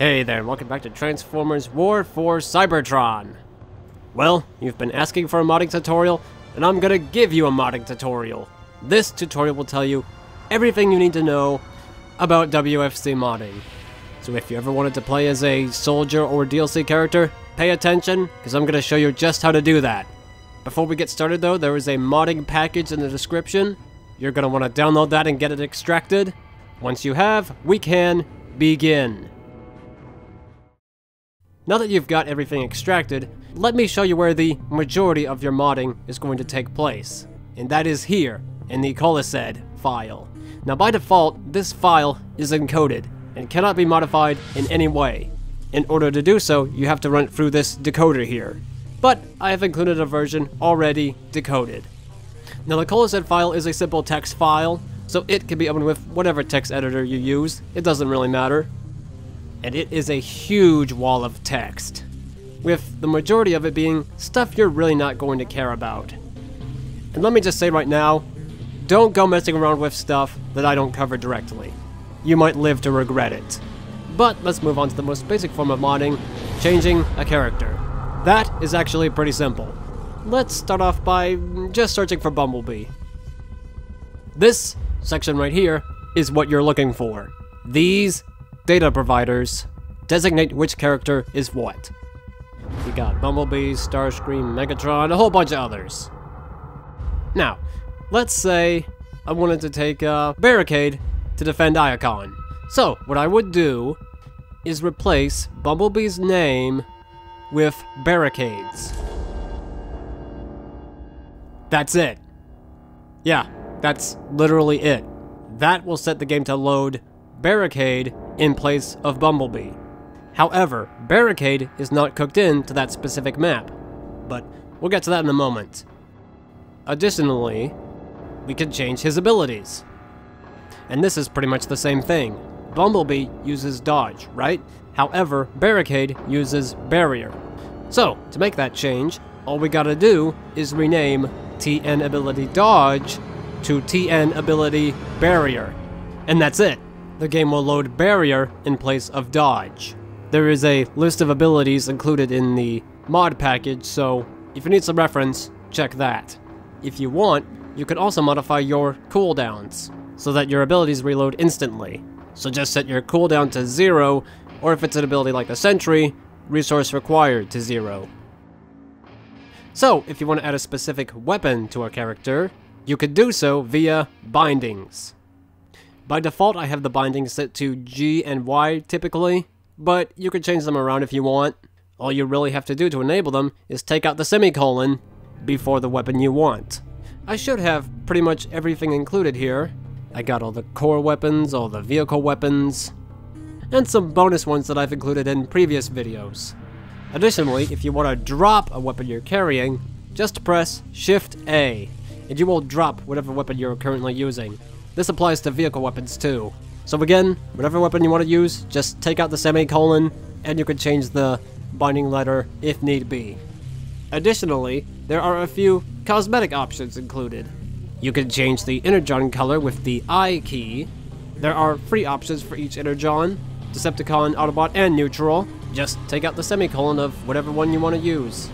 Hey there, and welcome back to Transformers War for Cybertron. Well, you've been asking for a modding tutorial, and I'm gonna give you a modding tutorial. This tutorial will tell you everything you need to know about WFC modding. So if you ever wanted to play as a soldier or DLC character, pay attention, because I'm gonna show you just how to do that. Before we get started though, there is a modding package in the description. You're gonna want to download that and get it extracted. Once you have, we can begin. Now that you've got everything extracted, let me show you where the majority of your modding is going to take place. And that is here, in the Coalesced file. Now by default, this file is encoded and cannot be modified in any way. In order to do so, you have to run it through this decoder here. But I have included a version already decoded. Now the Coalesced file is a simple text file, so it can be opened with whatever text editor you use, it doesn't really matter. And it is a huge wall of text, with the majority of it being stuff you're really not going to care about. And let me just say right now, don't go messing around with stuff that I don't cover directly. You might live to regret it. But let's move on to the most basic form of modding, changing a character. That is actually pretty simple. Let's start off by just searching for Bumblebee. This section right here is what you're looking for. These data providers designate which character is what. You got Bumblebee, Starscream, Megatron, a whole bunch of others. Now, let's say I wanted to take Barricade to defend Iacon. So, what I would do is replace Bumblebee's name with Barricade's. That's it. Yeah, that's literally it. That will set the game to load Barricade in place of Bumblebee. However, Barricade is not cooked into that specific map, but we'll get to that in a moment. Additionally, we can change his abilities. And this is pretty much the same thing. Bumblebee uses Dodge, right? However, Barricade uses Barrier. So, to make that change, all we gotta do is rename TN Ability Dodge to TN Ability Barrier. And that's it. The game will load Barrier in place of Dodge. There is a list of abilities included in the mod package, so if you need some reference, check that. If you want, you can also modify your cooldowns, so that your abilities reload instantly. So just set your cooldown to 0, or if it's an ability like the Sentry, resource required to 0. So, if you want to add a specific weapon to a character, you could do so via bindings. By default, I have the bindings set to G and Y typically, but you can change them around if you want. All you really have to do to enable them is take out the semicolon before the weapon you want. I should have pretty much everything included here. I got all the core weapons, all the vehicle weapons, and some bonus ones that I've included in previous videos. Additionally, if you want to drop a weapon you're carrying, just press Shift A, and you will drop whatever weapon you're currently using. This applies to vehicle weapons too. So again, whatever weapon you want to use, just take out the semicolon, and you can change the binding letter if need be. Additionally, there are a few cosmetic options included. You can change the Energon color with the I key. There are free options for each Energon, Decepticon, Autobot, and Neutral. Just take out the semicolon of whatever one you want to use.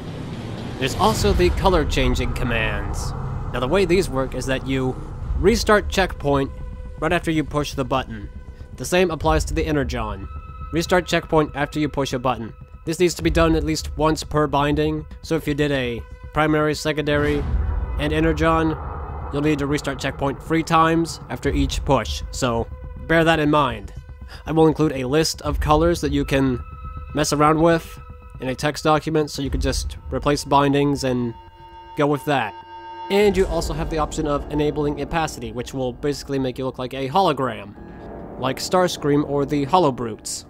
There's also the color changing commands. Now the way these work is that you restart checkpoint right after you push the button. The same applies to the Energon. Restart checkpoint after you push a button. This needs to be done at least once per binding, so if you did a primary, secondary, and Energon, you'll need to restart checkpoint 3 times after each push, so bear that in mind. I will include a list of colors that you can mess around with in a text document, so you can just replace bindings and go with that. And you also have the option of enabling opacity, which will basically make you look like a hologram, like Starscream or the Hollow Brutes.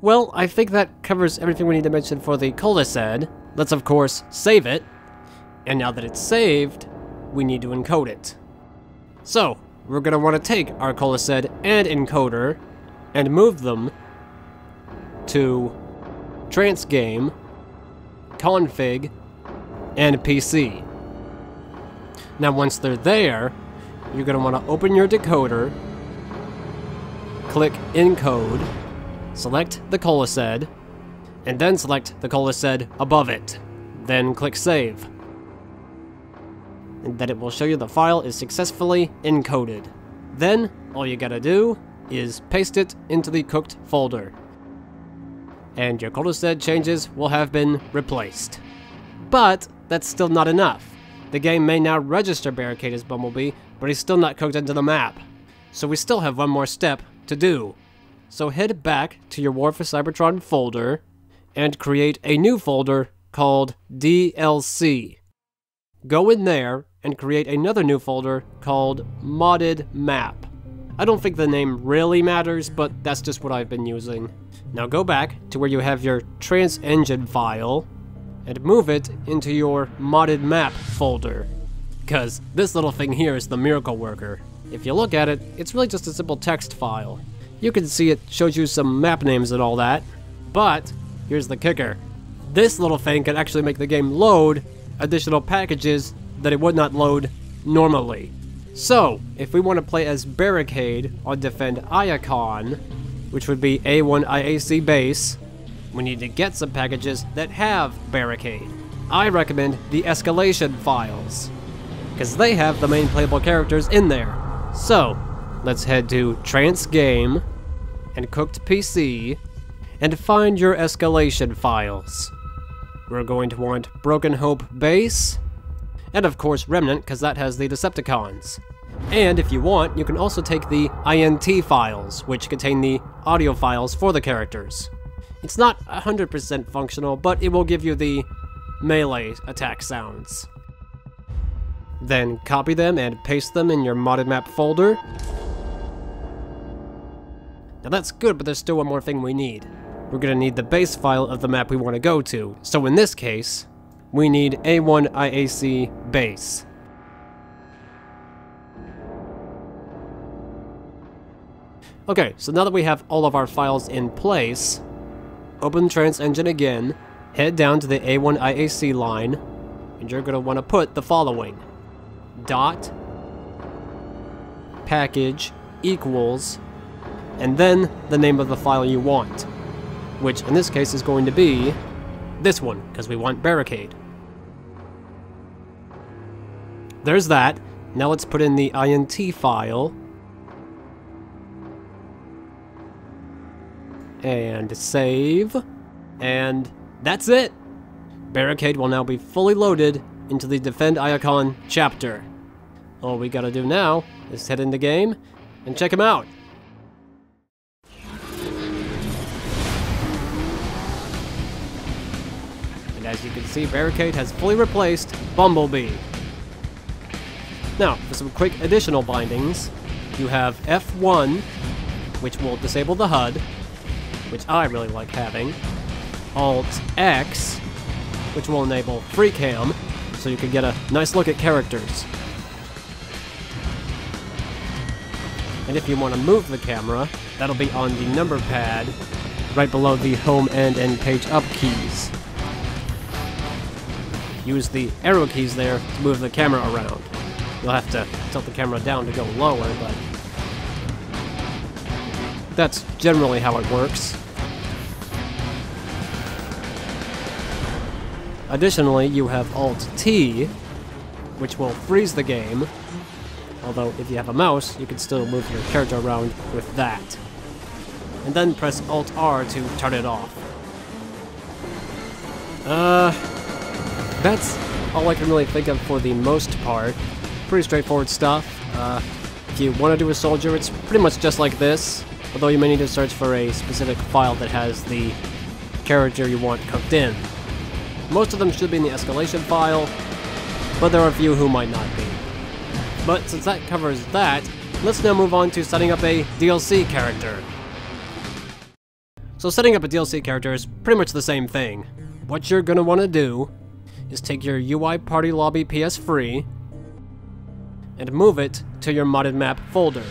Well, I think that covers everything we need to mention for the Coalesced. Let's of course save it, and now that it's saved, we need to encode it. So, we're going to want to take our Coalesced and encoder, and move them to Trans Game, Config, and PC. Now once they're there, you're going to want to open your decoder, click encode, Select the Coalesced, and then select the Coalesced above it. Then click Save. And then it will show you the file is successfully encoded. Then, all you gotta do is paste it into the cooked folder. And your Coalesced changes will have been replaced. But that's still not enough. The game may now register Barricade as Bumblebee, but he's still not cooked into the map. So we still have one more step to do. So head back to your War for Cybertron folder, and create a new folder called DLC. Go in there and create another new folder called Modded Map. I don't think the name really matters, but that's just what I've been using. Now go back to where you have your Trans Engine file, and move it into your Modded Map folder. Because this little thing here is the miracle worker. If you look at it, it's really just a simple text file. You can see it shows you some map names and all that, but here's the kicker. This little thing can actually make the game load additional packages that it would not load normally. So, if we want to play as Barricade on Defend Iacon, which would be A1IAC base, we need to get some packages that have Barricade. I recommend the Escalation files, because they have the main playable characters in there. So, let's head to Trans Game and Cooked PC, and find your Escalation files. We're going to want Broken Hope Base, and of course Remnant, because that has the Decepticons. And if you want, you can also take the INT files, which contain the audio files for the characters. It's not 100% functional, but it will give you the melee attack sounds. Then copy them and paste them in your Modded Map folder. Now that's good, but there's still one more thing we need. We're going to need the base file of the map we want to go to. So in this case, we need A1IAC base. Okay, so now that we have all of our files in place, open Trans Engine again, head down to the A1IAC line, and you're going to want to put the following. Dot package equals, and then the name of the file you want, which in this case is going to be this one, because we want Barricade. There's that. Now let's put in the INT file, and save, and that's it! Barricade will now be fully loaded into the Defend Iacon chapter. All we gotta do now is head in the game and check him out. And as you can see, Barricade has fully replaced Bumblebee. Now, for some quick additional bindings, you have F1, which will disable the HUD, which I really like having. Alt-X, which will enable free cam, so you can get a nice look at characters. And if you want to move the camera, that'll be on the number pad, right below the home end and page up keys. Use the arrow keys there to move the camera around. You'll have to tilt the camera down to go lower, but that's generally how it works. Additionally, you have Alt-T, which will freeze the game, although if you have a mouse, you can still move your character around with that. And then press Alt-R to turn it off. That's all I can really think of for the most part. Pretty straightforward stuff. If you want to do a soldier, it's pretty much just like this, although you may need to search for a specific file that has the character you want cooked in. Most of them should be in the Escalation file, but there are a few who might not be. But since that covers that, let's now move on to setting up a DLC character. So setting up a DLC character is pretty much the same thing. What you're going to want to do is take your UI Party Lobby PS3 and move it to your Modded Map folder.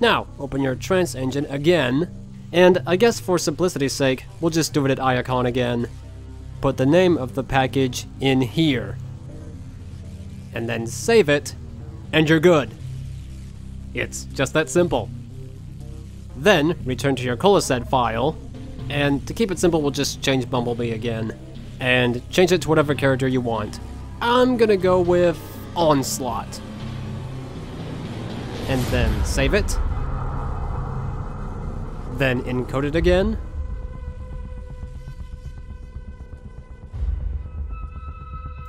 Now, open your Trans Engine again, and I guess for simplicity's sake, we'll just do it at Iacon again. Put the name of the package in here, and then save it, and you're good. It's just that simple. Then, return to your Coalesced file, and to keep it simple, we'll just change Bumblebee again, and change it to whatever character you want. I'm gonna go with Onslaught. And then save it. Then encode it again.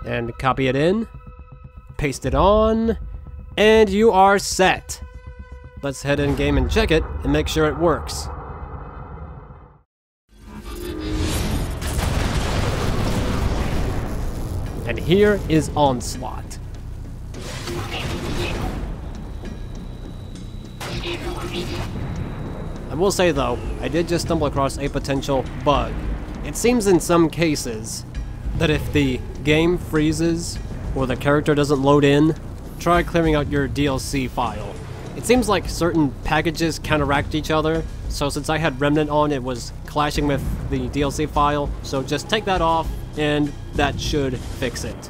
And copy it in. Paste it on. And you are set. Let's head in game and check it and make sure it works. And here is Onslaught. I will say though, I did just stumble across a potential bug. It seems in some cases that if the game freezes or the character doesn't load in, try clearing out your DLC file. It seems like certain packages counteract each other, so since I had Remnant on, it was clashing with the DLC file, so just take that off and that should fix it.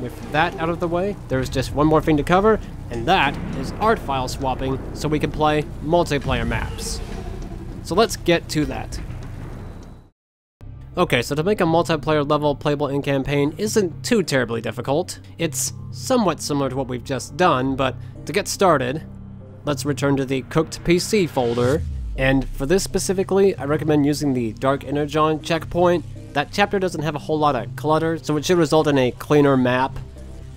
With that out of the way, there's just one more thing to cover, and that is art file swapping so we can play multiplayer maps. So let's get to that. Okay, so to make a multiplayer level playable in campaign isn't too terribly difficult. It's somewhat similar to what we've just done, but to get started, let's return to the Cooked PC folder, and for this specifically, I recommend using the Dark Energon checkpoint. That chapter doesn't have a whole lot of clutter, so it should result in a cleaner map.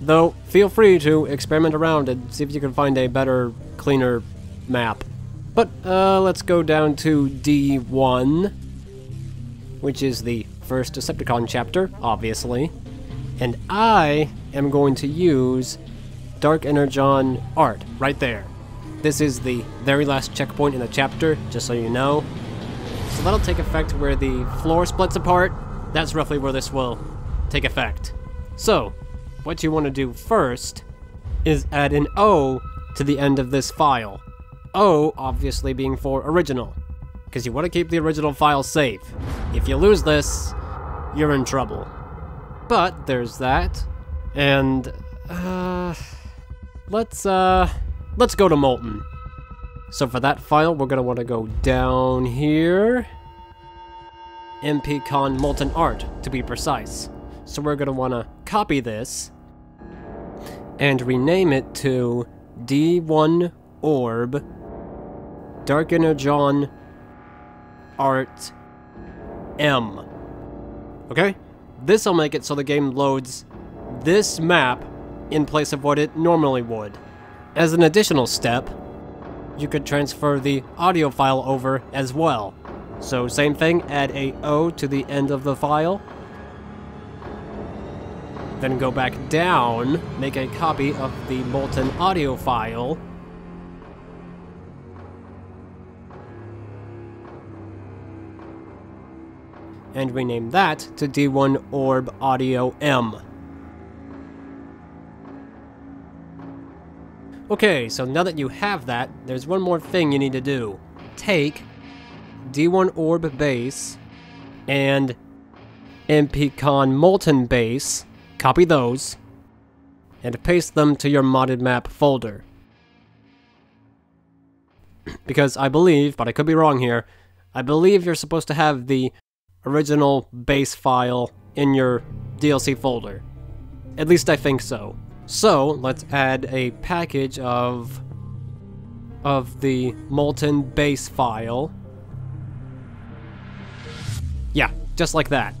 Though, feel free to experiment around and see if you can find a better, cleaner map. But, let's go down to D1, which is the first Decepticon chapter, obviously. And I am going to use Dark Energon Art, right there. This is the very last checkpoint in the chapter, just so you know. So that'll take effect where the floor splits apart. That's roughly where this will take effect. So, what you want to do first is add an O to the end of this file. O obviously being for original, because you want to keep the original file safe. If you lose this, you're in trouble. But there's that. And let's go to Molten. So for that file, we're gonna want to go down here. MPCon Molten Art, to be precise. So we're gonna want to copy this and rename it to D1 Orb Dark Energon Art M. Okay? This'll make it so the game loads this map in place of what it normally would. As an additional step, you could transfer the audio file over as well. So same thing, add a O to the end of the file. Then go back down, make a copy of the Molten audio file. And rename that to D1 Orb Audio M. Okay, so now that you have that, there's one more thing you need to do. Take D1 Orb Base and MPCon Molten Base, copy those, and paste them to your modded map folder. Because I believe, but I could be wrong here, I believe you're supposed to have the original base file in your DLC folder. At least I think so. So, let's add a package of the Molten base file. Yeah, just like that.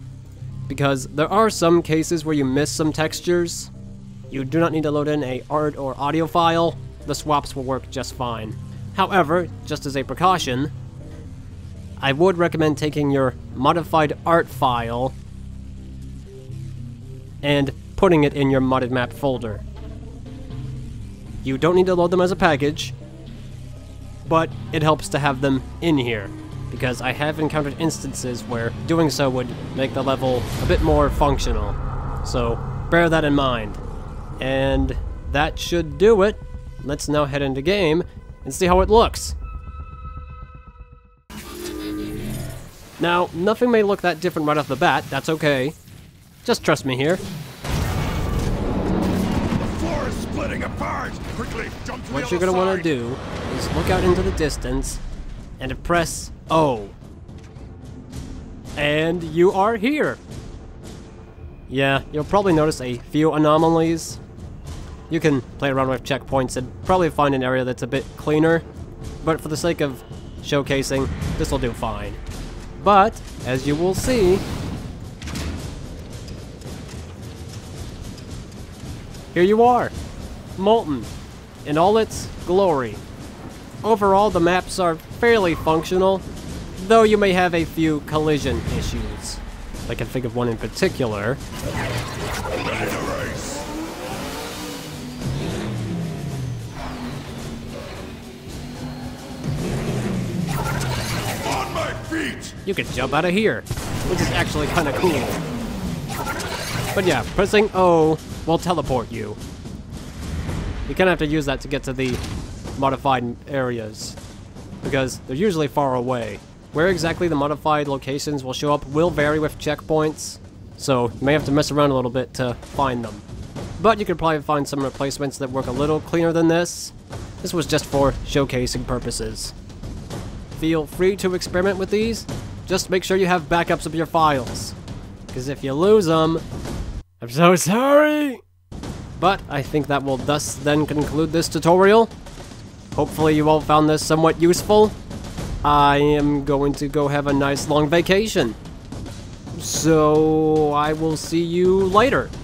Because there are some cases where you miss some textures. You do not need to load in a art or audio file. The swaps will work just fine. However, just as a precaution, I would recommend taking your modified art file and putting it in your modded map folder. You don't need to load them as a package, but it helps to have them in here, because I have encountered instances where doing so would make the level a bit more functional. So bear that in mind. And that should do it. Let's now head into game and see how it looks. Now, nothing may look that different right off the bat, that's okay. Just trust me here. What you're going to want to do is look out into the distance and press O. And you are here. Yeah, you'll probably notice a few anomalies. You can play around with checkpoints and probably find an area that's a bit cleaner, but for the sake of showcasing, this will do fine. But, as you will see, here you are, Molten, in all its glory. Overall, the maps are fairly functional, though you may have a few collision issues. I can think of one in particular. On my feet! You can jump out of here, which is actually kind of cool. But yeah, pressing O will teleport you. You kind of have to use that to get to the modified areas, because they're usually far away. Where exactly the modified locations will show up will vary with checkpoints, so you may have to mess around a little bit to find them. But you could probably find some replacements that work a little cleaner than this. This was just for showcasing purposes. Feel free to experiment with these, just make sure you have backups of your files. Because if you lose them, I'm so sorry! But I think that will thus then conclude this tutorial. Hopefully you all found this somewhat useful. I am going to go have a nice long vacation. So I will see you later.